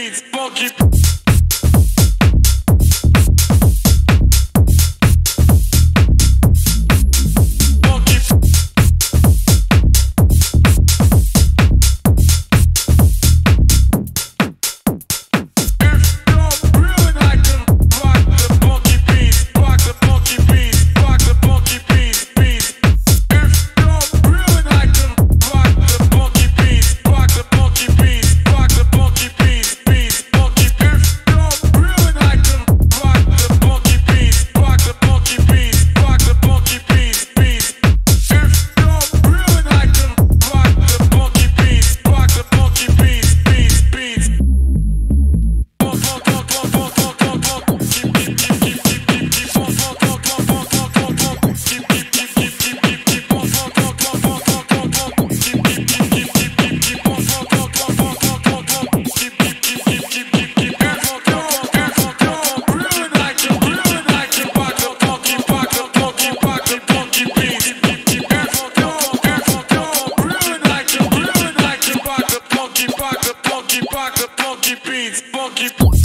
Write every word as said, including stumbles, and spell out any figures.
nic, bogi. Keep